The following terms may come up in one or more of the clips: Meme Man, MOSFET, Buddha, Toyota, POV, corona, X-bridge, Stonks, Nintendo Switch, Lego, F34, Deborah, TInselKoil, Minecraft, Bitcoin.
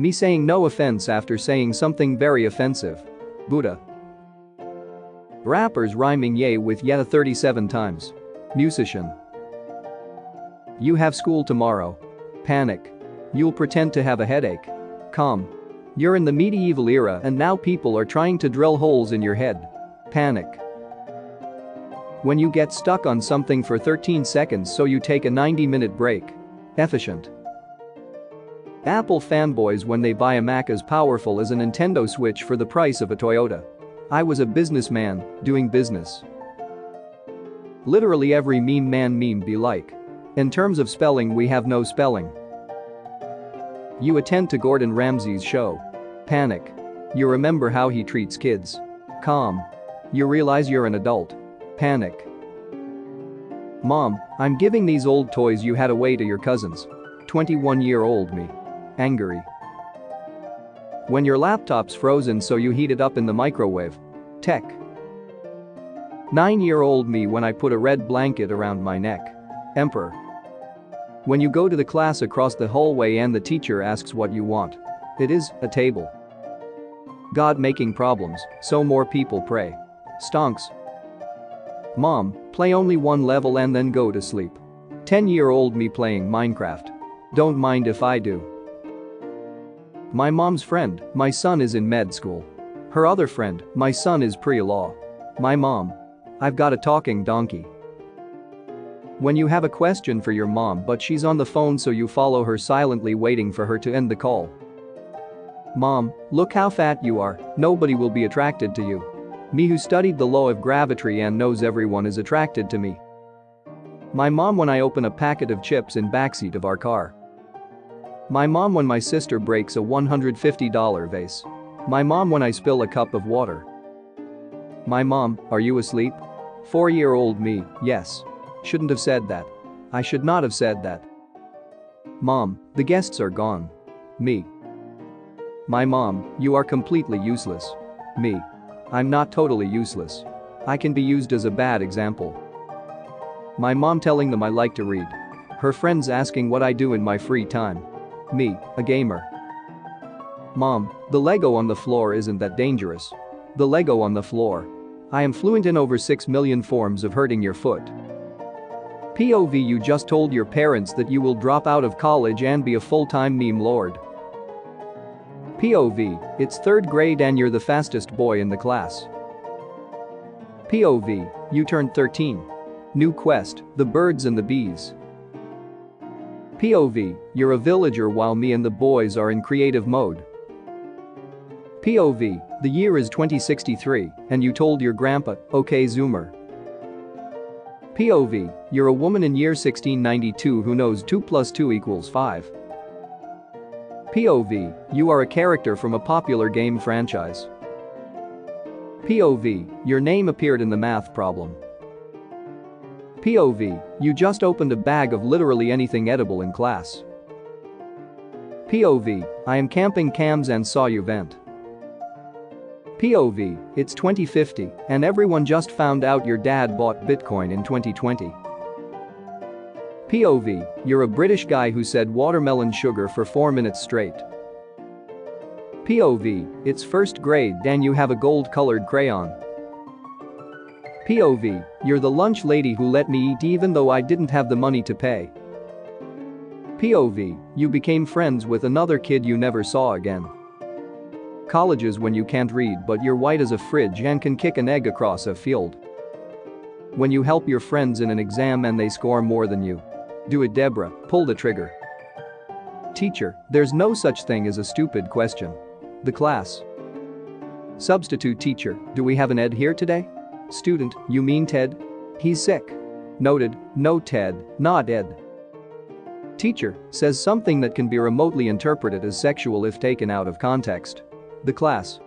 Me saying no offense after saying something very offensive. Buddha. Rappers rhyming yay with yeah 37 times. Musician. You have school tomorrow. Panic. You'll pretend to have a headache. Calm. You're in the medieval era and now people are trying to drill holes in your head. Panic. When you get stuck on something for 13 seconds so you take a 90-minute break. Efficient. Apple fanboys when they buy a Mac as powerful as a Nintendo Switch for the price of a Toyota. I was a businessman, doing business. Literally every meme man meme be like. In terms of spelling we have no spelling. You attend to Gordon Ramsay's show. Panic. You remember how he treats kids. Calm. You realize you're an adult. Panic. Mom, I'm giving these old toys you had away to your cousins. 21-year-old me. Angry. When your laptop's frozen so you heat it up in the microwave. Tech. 9-year-old me when I put a red blanket around my neck. Emperor. When you go to the class across the hallway and the teacher asks what you want. It is a table. God making problems, so more people pray. Stonks. Mom, play only one level and then go to sleep. 10-year-old me playing Minecraft. Don't mind if I do. My mom's friend, my son is in med school. Her other friend, my son is pre-law. My mom. I've got a talking donkey. When you have a question for your mom but she's on the phone so you follow her silently waiting for her to end the call. Mom, look how fat you are, nobody will be attracted to you. Me who studied the law of gravity and knows everyone is attracted to me. My mom when I open a packet of chips in backseat of our car. My mom when my sister breaks a $150 vase. My mom when I spill a cup of water. My mom, are you asleep? 4-year-old me, yes. Shouldn't have said that. I should not have said that. Mom, the guests are gone. Me. My mom, you are completely useless. Me. I'm not totally useless. I can be used as a bad example. My mom telling them I like to read. Her friends asking what I do in my free time. Me, a gamer. Mom, the Lego on the floor isn't that dangerous. The Lego on the floor. I am fluent in over 6 million forms of hurting your foot. POV, you just told your parents that you will drop out of college and be a full-time meme lord. POV, it's 3rd grade and you're the fastest boy in the class. POV, you turned 13. New quest, the birds and the bees. POV, you're a villager while me and the boys are in creative mode. POV, the year is 2063 and you told your grandpa, okay Zoomer. POV, you're a woman in year 1692 who knows 2 + 2 = 5. POV, you are a character from a popular game franchise. POV, your name appeared in the math problem. POV, you just opened a bag of literally anything edible in class. POV, I am camping cams and saw you vent. POV, it's 2050 and everyone just found out your dad bought Bitcoin in 2020. POV, you're a British guy who said watermelon sugar for 4 minutes straight. POV, it's 1st grade and you have a gold-colored crayon. POV, you're the lunch lady who let me eat even though I didn't have the money to pay. POV, you became friends with another kid you never saw again. Colleges when you can't read but you're white as a fridge and can kick an egg across a field. When you help your friends in an exam and they score more than you. Do it Deborah, pull the trigger. Teacher, there's no such thing as a stupid question. The class. Substitute teacher, do we have an Ed here today? Student, you mean Ted? He's sick. Noted, no Ted, not Ed. Teacher, says something that can be remotely interpreted as sexual if taken out of context. The class.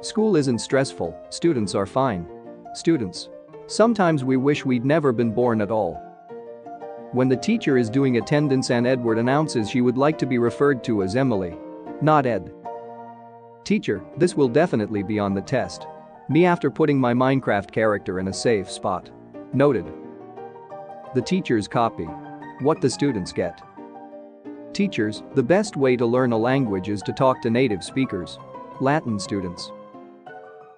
School isn't stressful, students are fine. Students. Sometimes we wish we'd never been born at all. When the teacher is doing attendance and Edward announces she would like to be referred to as Emily. Not Ed. Teacher, this will definitely be on the test. Me after putting my Minecraft character in a safe spot. Noted. The teachers copy. What the students get. Teachers, the best way to learn a language is to talk to native speakers. Latin students.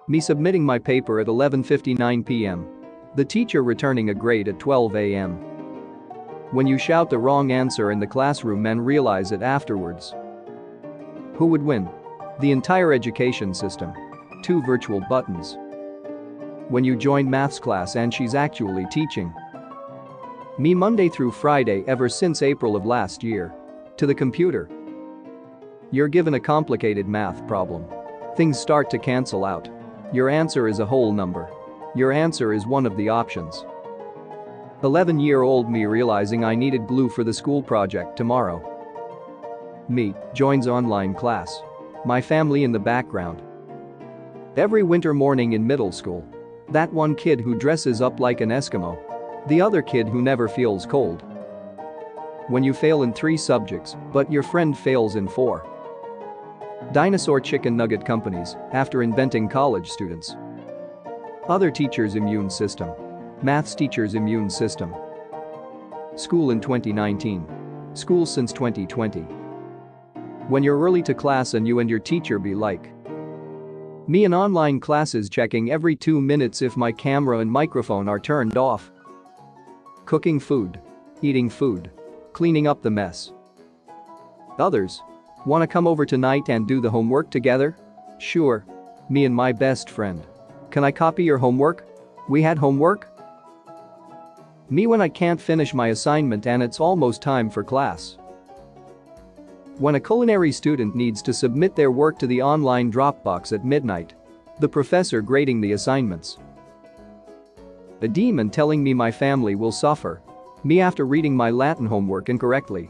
Me submitting my paper at 11:59 p.m. The teacher returning a grade at 12 a.m. When you shout the wrong answer in the classroom and realize it afterwards. Who would win? The entire education system. Two virtual buttons. When you join maths class and she's actually teaching. Me Monday through Friday ever since April of last year. To the computer. You're given a complicated math problem. Things start to cancel out. Your answer is a whole number. Your answer is one of the options. 11-year-old me realizing I needed glue for the school project tomorrow. Me joins online class. My family in the background. Every winter morning in middle school. That one kid who dresses up like an Eskimo. The other kid who never feels cold. When you fail in 3 subjects, but your friend fails in 4. Dinosaur chicken nugget companies after inventing college students. Other teachers' immune system. Maths teachers' immune system. School in 2019. School since 2020. When you're early to class and you and your teacher be like. Me in online classes checking every 2 minutes if my camera and microphone are turned off. Cooking food. Eating food. Cleaning up the mess. Others. Wanna come over tonight and do the homework together? Sure. Me and my best friend. Can I copy your homework? We had homework? Me when I can't finish my assignment and it's almost time for class. When a culinary student needs to submit their work to the online Dropbox at midnight. The professor grading the assignments. A demon telling me my family will suffer. Me after reading my Latin homework incorrectly.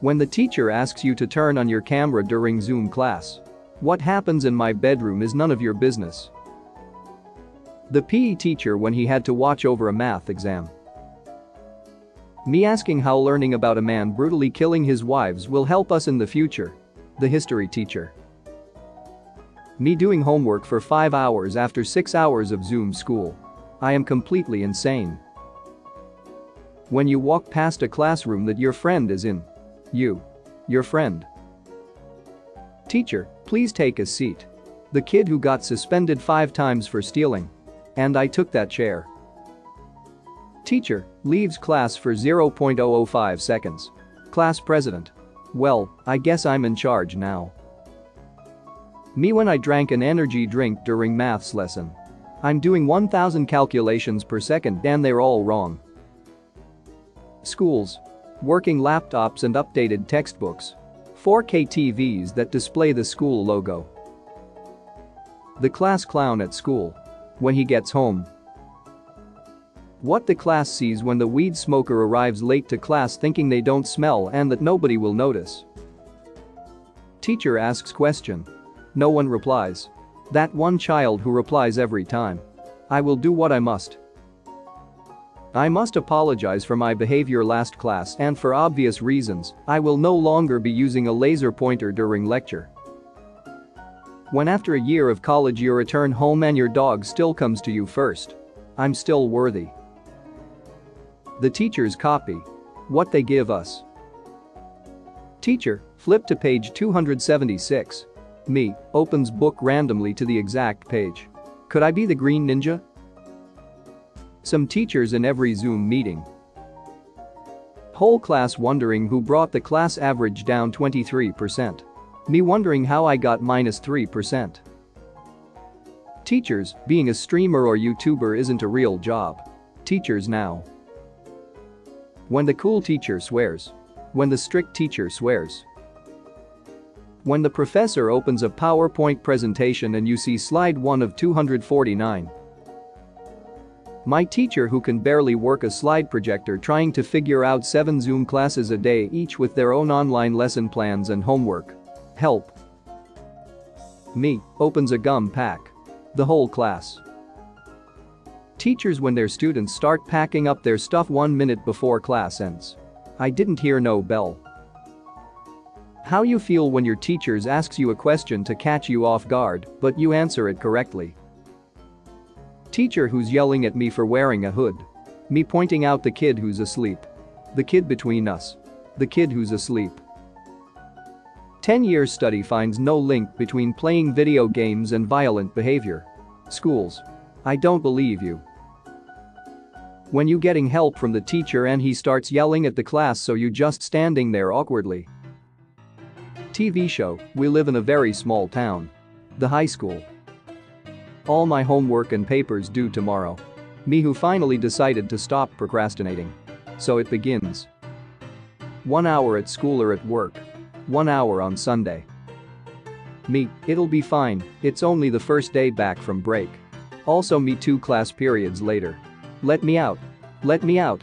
When the teacher asks you to turn on your camera during Zoom class. What happens in my bedroom is none of your business. The PE teacher when he had to watch over a math exam. Me asking how learning about a man brutally killing his wives will help us in the future. The history teacher. Me doing homework for 5 hours after 6 hours of Zoom school. I am completely insane. When you walk past a classroom that your friend is in. You. Your friend. Teacher, please take a seat. The kid who got suspended 5 times for stealing. And I took that chair. Teacher, leaves class for 0.005 seconds. Class president. Well, I guess I'm in charge now. Me when I drank an energy drink during maths lesson. I'm doing 1,000 calculations per second and they're all wrong. Schools. Working laptops and updated textbooks. 4K TVs that display the school logo. The class clown at school. When he gets home. What the class sees when the weed smoker arrives late to class thinking they don't smell and that nobody will notice. Teacher asks question. No one replies. That one child who replies every time. I will do what I must. I must apologize for my behavior last class and for obvious reasons, I will no longer be using a laser pointer during lecture. When after a year of college you return home and your dog still comes to you first. I'm still worthy. The teachers copy. What they give us. Teacher, flip to page 276. Me, opens book randomly to the exact page. Could I be the Green Ninja? Some teachers in every Zoom meeting. Whole class wondering who brought the class average down 23%. Me wondering how I got -3%. Teachers, being a streamer or YouTuber isn't a real job. Teachers now. When the cool teacher swears. When the strict teacher swears. When the professor opens a PowerPoint presentation and you see slide 1 of 249. My teacher who can barely work a slide projector trying to figure out 7 Zoom classes a day each with their own online lesson plans and homework. Help. Me, opens a gum pack. The whole class. Teachers when their students start packing up their stuff 1 minute before class ends. I didn't hear no bell. How you feel when your teachers asks you a question to catch you off guard, but you answer it correctly. Teacher who's yelling at me for wearing a hood. Me pointing out the kid who's asleep. The kid between us. the kid who's asleep. 10-year study finds no link between playing video games and violent behavior. Schools. I don't believe you. When you getting help from the teacher and he starts yelling at the class so you just standing there awkwardly. TV show, we live in a very small town. The high school. All my homework and papers due tomorrow. Me who finally decided to stop procrastinating. So it begins. 1 hour at school or at work. 1 hour on Sunday. Me, it'll be fine, it's only the first day back from break. Also me 2 class periods later. Let me out. Let me out.